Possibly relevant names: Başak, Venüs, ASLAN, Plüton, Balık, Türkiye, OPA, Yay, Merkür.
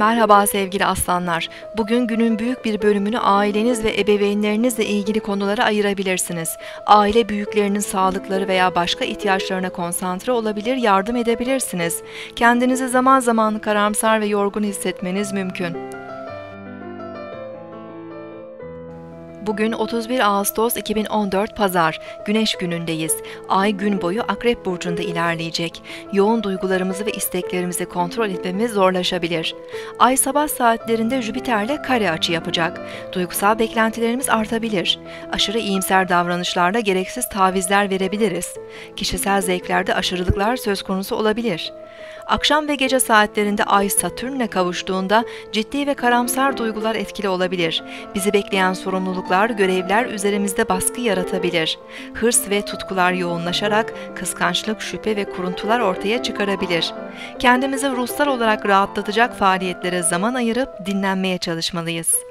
Merhaba sevgili aslanlar. Bugün günün büyük bir bölümünü aileniz ve ebeveynlerinizle ilgili konulara ayırabilirsiniz. Aile büyüklerinin sağlıkları veya başka ihtiyaçlarına konsantre olabilir, yardım edebilirsiniz. Kendinizi zaman zaman karamsar ve yorgun hissetmeniz mümkün. Bugün 31 Ağustos 2014 Pazar, Güneş günündeyiz. Ay gün boyu Akrep Burcu'nda ilerleyecek. Yoğun duygularımızı ve isteklerimizi kontrol etmemiz zorlaşabilir. Ay sabah saatlerinde Jüpiter'le kare açı yapacak. Duygusal beklentilerimiz artabilir. Aşırı iyimser davranışlarla gereksiz tavizler verebiliriz. Kişisel zevklerde aşırılıklar söz konusu olabilir. Akşam ve gece saatlerinde Ay Satürn'le kavuştuğunda ciddi ve karamsar duygular etkili olabilir. Bizi bekleyen sorumluluklar, görevler üzerimizde baskı yaratabilir. Hırs ve tutkular yoğunlaşarak kıskançlık, şüphe ve kuruntular ortaya çıkarabilir. Kendimizi ruhsal olarak rahatlatacak faaliyetlere zaman ayırıp dinlenmeye çalışmalıyız.